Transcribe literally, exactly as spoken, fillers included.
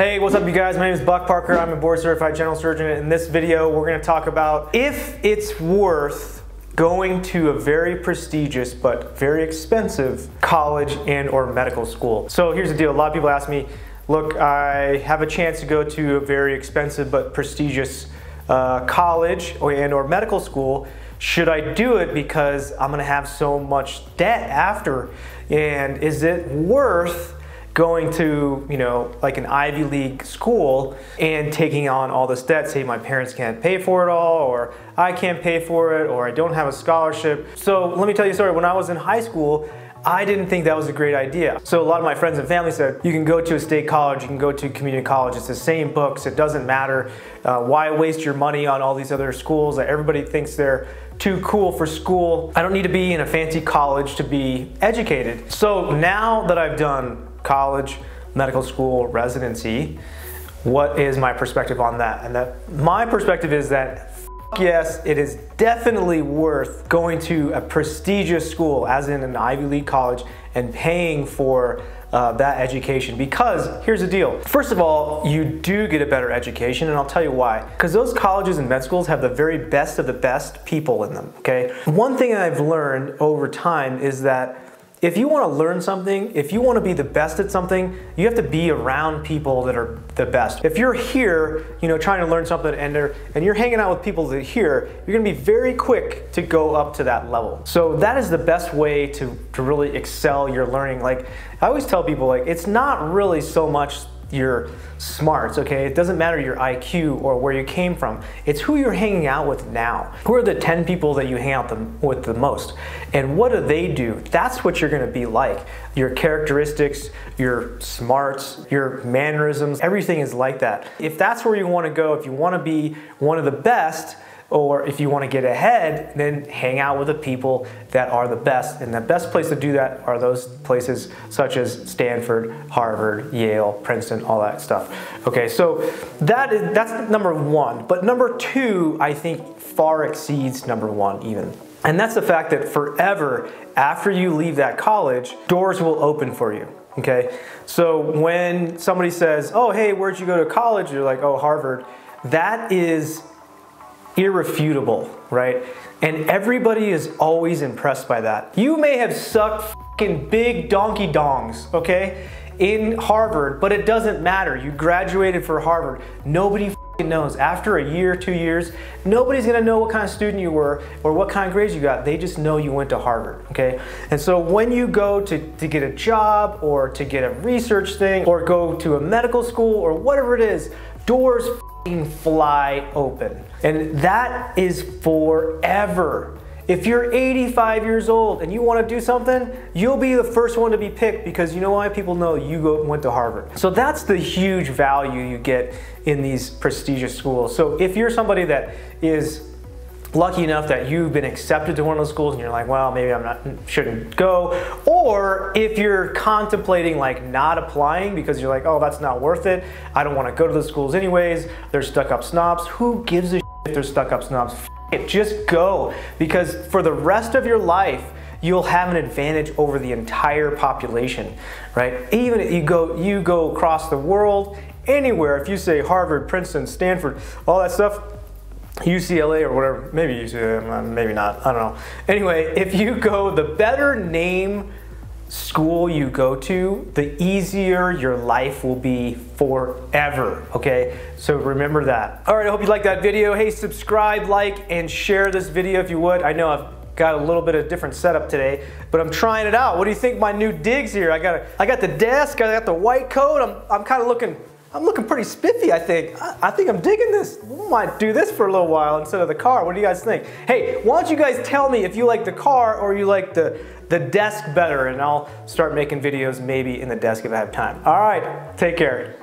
Hey, what's up you guys? My name is Buck Parker. I'm a board certified general surgeon. In this video, we're gonna talk about if it's worth going to a very prestigious but very expensive college and or medical school. So here's the deal, a lot of people ask me, look, I have a chance to go to a very expensive but prestigious uh, college or, and or medical school. Should I do it because I'm gonna have so much debt after? And is it worth going to, you know, like an Ivy League school and taking on all this debt, say my parents can't pay for it all, or I can't pay for it, or I don't have a scholarship. So let me tell you a story, when I was in high school, I didn't think that was a great idea. So a lot of my friends and family said, you can go to a state college, you can go to community college, it's the same books, it doesn't matter. Uh, why waste your money on all these other schools that everybody thinks they're too cool for school? I don't need to be in a fancy college to be educated. So now that I've done college, medical school, residency, what is my perspective on that? And that my perspective is that yes, it is definitely worth going to a prestigious school, as in an Ivy League college, and paying for uh, that education. Because here's the deal. First of all, you do get a better education, and I'll tell you why. Because those colleges and med schools have the very best of the best people in them, okay? One thing that I've learned over time is that if you want to learn something, if you want to be the best at something, you have to be around people that are the best. If you're here, you know, trying to learn something and, and you're hanging out with people that are here, you're going to be very quick to go up to that level. So that is the best way to, to really excel your learning. Like, I always tell people, like, it's not really so much your smarts, okay? It doesn't matter your I Q or where you came from. It's who you're hanging out with now. Who are the ten people that you hang out them with the most? And what do they do? That's what you're gonna be like. Your characteristics, your smarts, your mannerisms, everything is like that. If that's where you wanna go, if you wanna be one of the best, or if you want to get ahead, then hang out with the people that are the best. And the best place to do that are those places such as Stanford, Harvard, Yale, Princeton, all that stuff. Okay, so that is, that's number one. But number two, I think, far exceeds number one even. And that's the fact that forever after you leave that college, doors will open for you. Okay, so when somebody says, oh, hey, where'd you go to college? You're like, oh, Harvard. That is irrefutable, right? And everybody is always impressed by that. You may have sucked fucking big donkey dongs, okay, in Harvard, but it doesn't matter. You graduated for Harvard. Nobody fucking knows. After a year, two years, nobody's gonna know what kind of student you were or what kind of grades you got. They just know you went to Harvard, okay? And so when you go to, to get a job or to get a research thing or go to a medical school or whatever it is, doors fly open. And that is forever. If you're eighty-five years old and you want to do something, you'll be the first one to be picked because you know why? People know you go, went to Harvard. So that's the huge value you get in these prestigious schools. So if you're somebody that is lucky enough that you've been accepted to one of those schools and you're like, well, maybe I'm not, shouldn't go. Or if you're contemplating like not applying because you're like, oh, that's not worth it. I don't want to go to those schools anyways. They're stuck up snobs. Who gives a shit if they're stuck up snobs? F it, just go. Because for the rest of your life, you'll have an advantage over the entire population, right? Even if you go, you go across the world, anywhere, if you say Harvard, Princeton, Stanford, all that stuff, U C L A or whatever, maybe U C L A, maybe not, I don't know. Anyway, if you go, the better name school you go to, the easier your life will be forever, okay? So remember that. All right, I hope you liked that video. Hey, subscribe, like, and share this video if you would. I know I've got a little bit of different setup today, but I'm trying it out. What do you think my new digs here? I got, a, I got the desk, I got the white coat, I'm, I'm kind of looking I'm looking pretty spiffy, I think. I, I think I'm digging this. We might do this for a little while instead of the car. What do you guys think? Hey, why don't you guys tell me if you like the car or you like the, the desk better, and I'll start making videos maybe in the desk if I have time. All right, take care.